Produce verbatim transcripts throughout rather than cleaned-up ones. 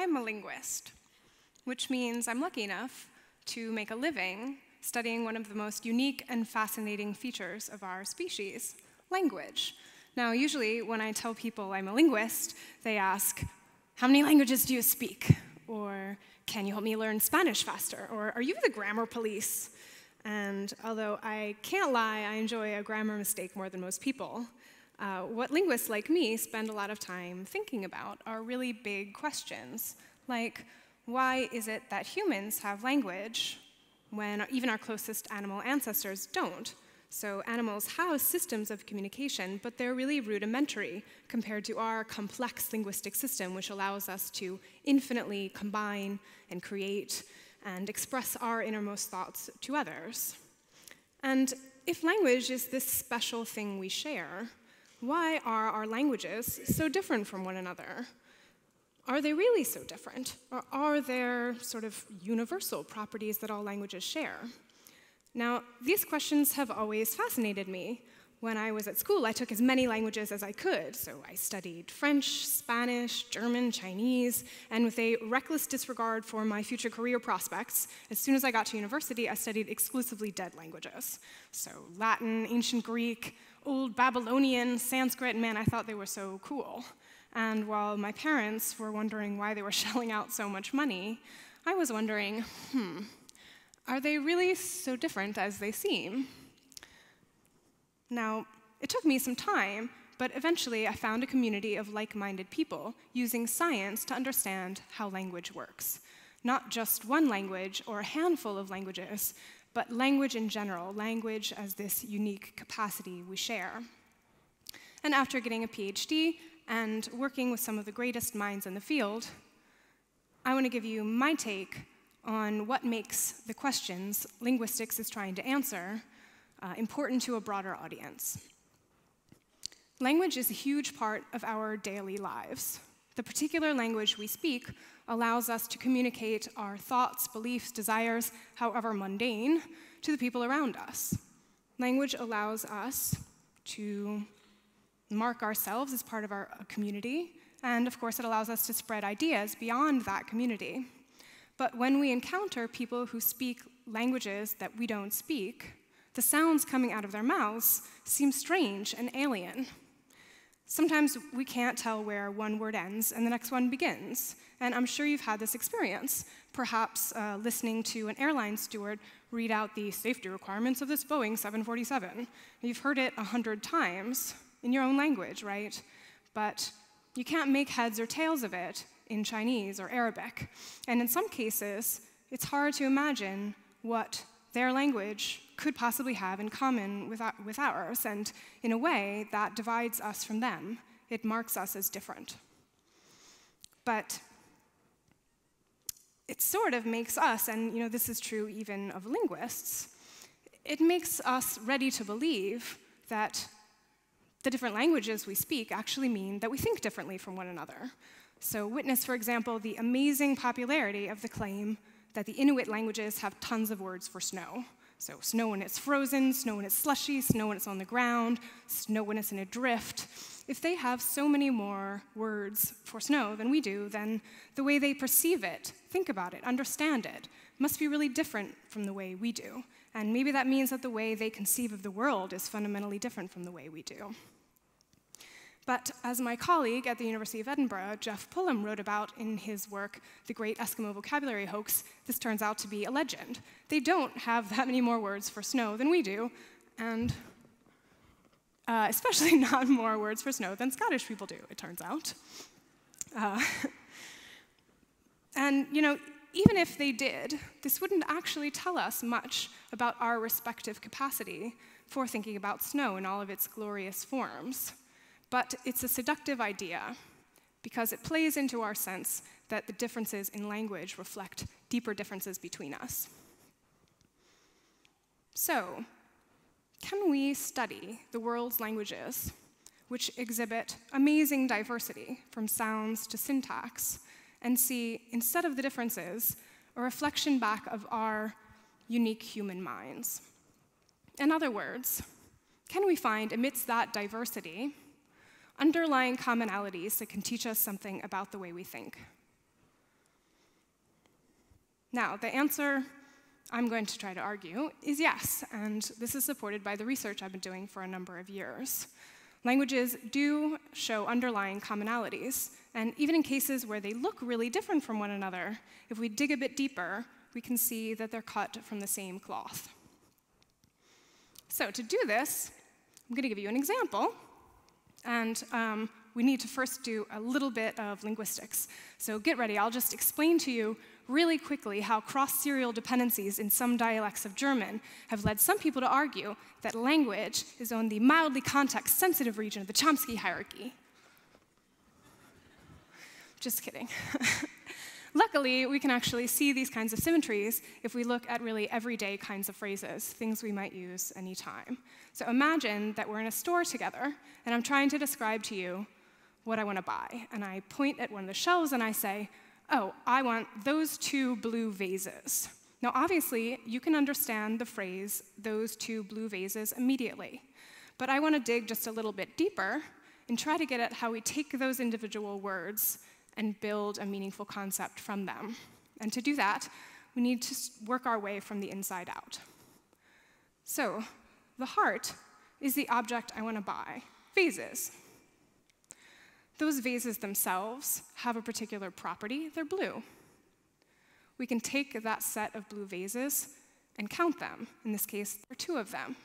I'm a linguist, which means I'm lucky enough to make a living studying one of the most unique and fascinating features of our species, language. Now, usually when I tell people I'm a linguist, they ask, how many languages do you speak? Or, can you help me learn Spanish faster? Or, are you the grammar police? And although I can't lie, I enjoy a grammar mistake more than most people. Uh, what linguists like me spend a lot of time thinking about are really big questions, like, why is it that humans have language when even our closest animal ancestors don't? So animals house systems of communication, but they're really rudimentary compared to our complex linguistic system, which allows us to infinitely combine and create and express our innermost thoughts to others. And if language is this special thing we share, why are our languages so different from one another? Are they really so different? Or are there sort of universal properties that all languages share? Now, these questions have always fascinated me. When I was at school, I took as many languages as I could. So I studied French, Spanish, German, Chinese, and with a reckless disregard for my future career prospects, as soon as I got to university, I studied exclusively dead languages. So Latin, ancient Greek, Old Babylonian, Sanskrit, man, I thought they were so cool. And while my parents were wondering why they were shelling out so much money, I was wondering, hmm, are they really so different as they seem? Now, it took me some time, but eventually I found a community of like-minded people using science to understand how language works. Not just one language or a handful of languages, but language in general, language as this unique capacity we share. And after getting a PhD and working with some of the greatest minds in the field, I want to give you my take on what makes the questions linguistics is trying to answer uh, important to a broader audience. Language is a huge part of our daily lives. The particular language we speak allows us to communicate our thoughts, beliefs, desires, however mundane, to the people around us. Language allows us to mark ourselves as part of our community, and of course it allows us to spread ideas beyond that community. But when we encounter people who speak languages that we don't speak, the sounds coming out of their mouths seem strange and alien. Sometimes we can't tell where one word ends and the next one begins. And I'm sure you've had this experience, perhaps uh, listening to an airline steward read out the safety requirements of this Boeing seven forty-seven. You've heard it a hundred times in your own language, right? But you can't make heads or tails of it in Chinese or Arabic. And in some cases, it's hard to imagine what their language could possibly have in common with, with ours, and in a way, that divides us from them. It marks us as different. But it sort of makes us, and you know, this is true even of linguists, it makes us ready to believe that the different languages we speak actually mean that we think differently from one another. So witness, for example, the amazing popularity of the claim that the Inuit languages have tons of words for snow. So snow when it's frozen, snow when it's slushy, snow when it's on the ground, snow when it's in a drift. If they have so many more words for snow than we do, then the way they perceive it, think about it, understand it, must be really different from the way we do. And maybe that means that the way they conceive of the world is fundamentally different from the way we do. But as my colleague at the University of Edinburgh, Jeff Pullum, wrote about in his work, The Great Eskimo Vocabulary Hoax, this turns out to be a legend. They don't have that many more words for snow than we do, and uh, especially not more words for snow than Scottish people do, it turns out. Uh, and, you know, even if they did, this wouldn't actually tell us much about our respective capacity for thinking about snow in all of its glorious forms. But it's a seductive idea because it plays into our sense that the differences in language reflect deeper differences between us. So, can we study the world's languages, which exhibit amazing diversity from sounds to syntax, and see, instead of the differences, a reflection back of our unique human minds? In other words, can we find, amidst that diversity, underlying commonalities that can teach us something about the way we think? Now, the answer, I'm going to try to argue, is yes, and this is supported by the research I've been doing for a number of years. Languages do show underlying commonalities, and even in cases where they look really different from one another, if we dig a bit deeper, we can see that they're cut from the same cloth. So to do this, I'm going to give you an example, and um, we need to first do a little bit of linguistics. So get ready, I'll just explain to you really quickly how cross-serial dependencies in some dialects of German have led some people to argue that language is on the mildly context-sensitive region of the Chomsky hierarchy. Just kidding. Luckily, we can actually see these kinds of symmetries if we look at really everyday kinds of phrases, things we might use anytime. So imagine that we're in a store together, and I'm trying to describe to you what I want to buy. And I point at one of the shelves and I say, oh, I want those two blue vases. Now, obviously, you can understand the phrase, those two blue vases, immediately. But I want to dig just a little bit deeper and try to get at how we take those individual words and build a meaningful concept from them. And to do that, we need to work our way from the inside out. So, the heart is the object I want to buy, vases. Those vases themselves have a particular property, they're blue. We can take that set of blue vases and count them. In this case, there are two of them.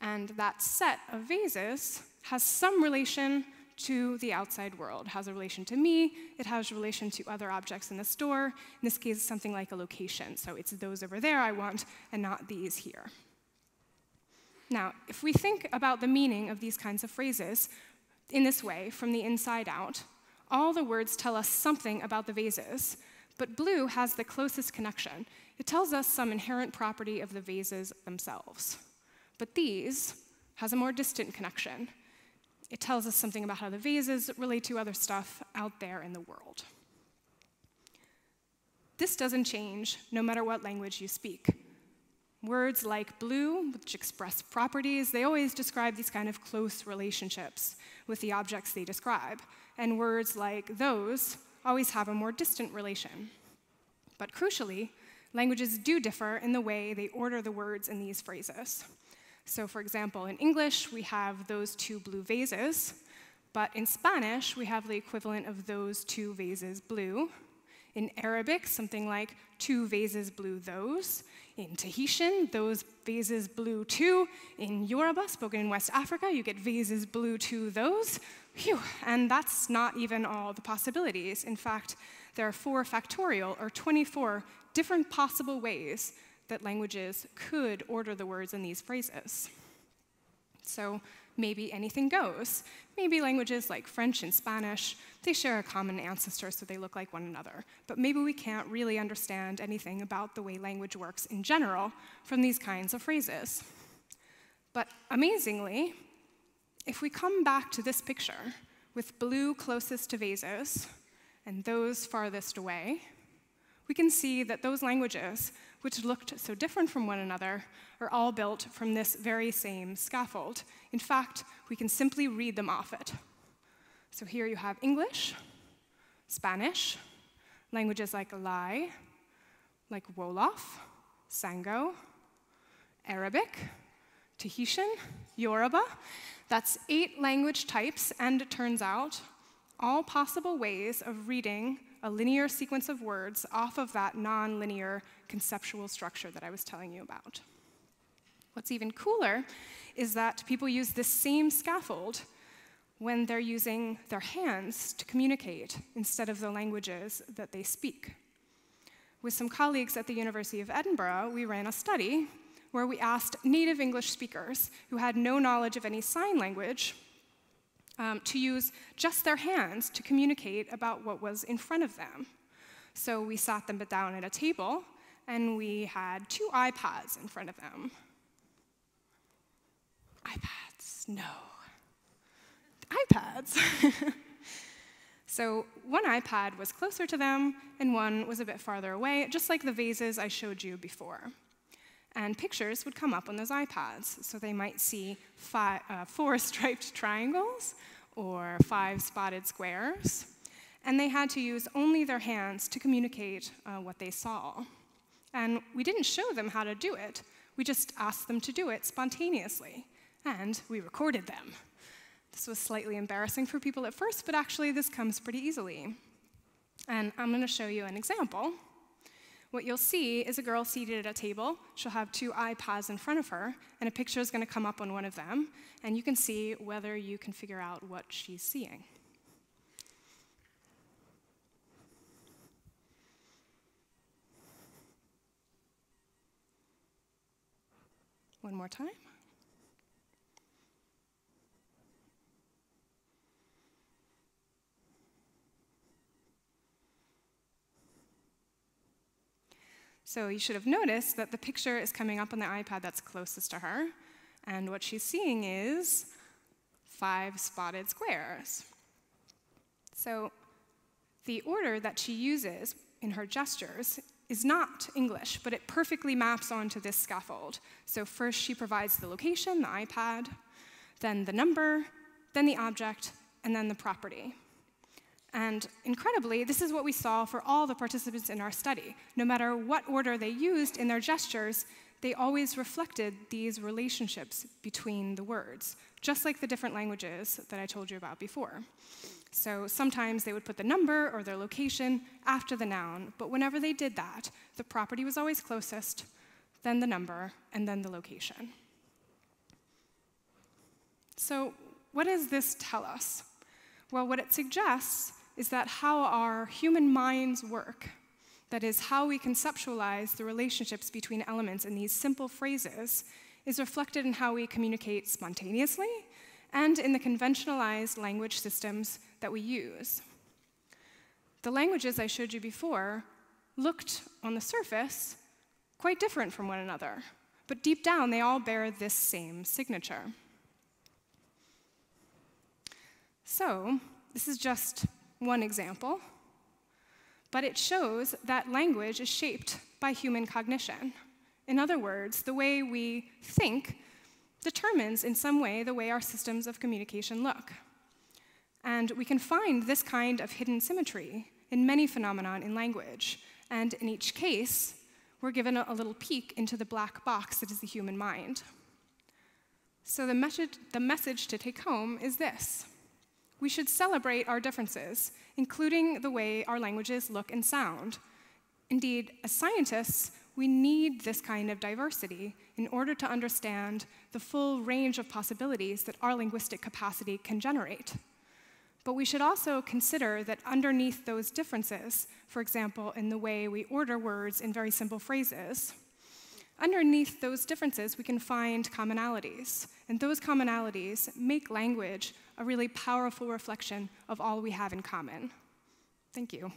And that set of vases has some relation to the outside world. It has a relation to me, it has a relation to other objects in the store. In this case, something like a location. So it's those over there I want and not these here. Now, if we think about the meaning of these kinds of phrases in this way, from the inside out, all the words tell us something about the vases, but blue has the closest connection. It tells us some inherent property of the vases themselves. But these has a more distant connection. It tells us something about how the vases relate to other stuff out there in the world. This doesn't change no matter what language you speak. Words like blue, which express properties, they always describe these kind of close relationships with the objects they describe. And words like those always have a more distant relation. But crucially, languages do differ in the way they order the words in these phrases. So, for example, in English, we have those two blue vases, but in Spanish, we have the equivalent of those two vases blue. In Arabic, something like two vases blue those. In Tahitian, those vases blue too. In Yoruba, spoken in West Africa, you get vases blue too those. Phew, and that's not even all the possibilities. In fact, there are four factorial, or twenty-four, different possible ways that languages could order the words in these phrases. So maybe anything goes. Maybe languages like French and Spanish, they share a common ancestor, so they look like one another. But maybe we can't really understand anything about the way language works in general from these kinds of phrases. But amazingly, if we come back to this picture, with blue closest to vases and those farthest away, we can see that those languages, which looked so different from one another, are all built from this very same scaffold. In fact, we can simply read them off it. So here you have English, Spanish, languages like Lai, like Wolof, Sango, Arabic, Tahitian, Yoruba. That's eight language types, and it turns out, all possible ways of reading a linear sequence of words off of that non-linear conceptual structure that I was telling you about. What's even cooler is that people use this same scaffold when they're using their hands to communicate instead of the languages that they speak. With some colleagues at the University of Edinburgh, we ran a study where we asked native English speakers who had no knowledge of any sign language Um, to use just their hands to communicate about what was in front of them. So we sat them down at a table, and we had two iPads in front of them. iPads, no. iPads. So one iPad was closer to them, and one was a bit farther away, just like the vases I showed you before. And pictures would come up on those iPads. So they might see five, uh, four striped triangles or five spotted squares. and they had to use only their hands to communicate uh, what they saw. And we didn't show them how to do it, we just asked them to do it spontaneously, and we recorded them. This was slightly embarrassing for people at first, but actually this comes pretty easily. And I'm going to show you an example. What you'll see is a girl seated at a table. She'll have two iPads in front of her, and a picture is going to come up on one of them, and you can see whether you can figure out what she's seeing. One more time. So you should have noticed that the picture is coming up on the iPad that's closest to her, and what she's seeing is five spotted squares. So the order that she uses in her gestures is not English, but it perfectly maps onto this scaffold. So first she provides the location, the iPad, then the number, then the object, and then the property. And incredibly, this is what we saw for all the participants in our study. No matter what order they used in their gestures, they always reflected these relationships between the words, just like the different languages that I told you about before. So sometimes they would put the number or their location after the noun, but whenever they did that, the property was always closest, then the number, and then the location. So what does this tell us? Well, what it suggests is that how our human minds work, that is, how we conceptualize the relationships between elements in these simple phrases, is reflected in how we communicate spontaneously and in the conventionalized language systems that we use. The languages I showed you before looked, on the surface, quite different from one another, but deep down they all bear this same signature. So, this is just one example, but it shows that language is shaped by human cognition. In other words, the way we think determines in some way the way our systems of communication look. And we can find this kind of hidden symmetry in many phenomena in language, and in each case, we're given a little peek into the black box that is the human mind. So the message, the message to take home is this. We should celebrate our differences, including the way our languages look and sound. Indeed, as scientists, we need this kind of diversity in order to understand the full range of possibilities that our linguistic capacity can generate. But we should also consider that underneath those differences, for example, in the way we order words in very simple phrases, underneath those differences, we can find commonalities, and those commonalities make language a really powerful reflection of all we have in common. Thank you.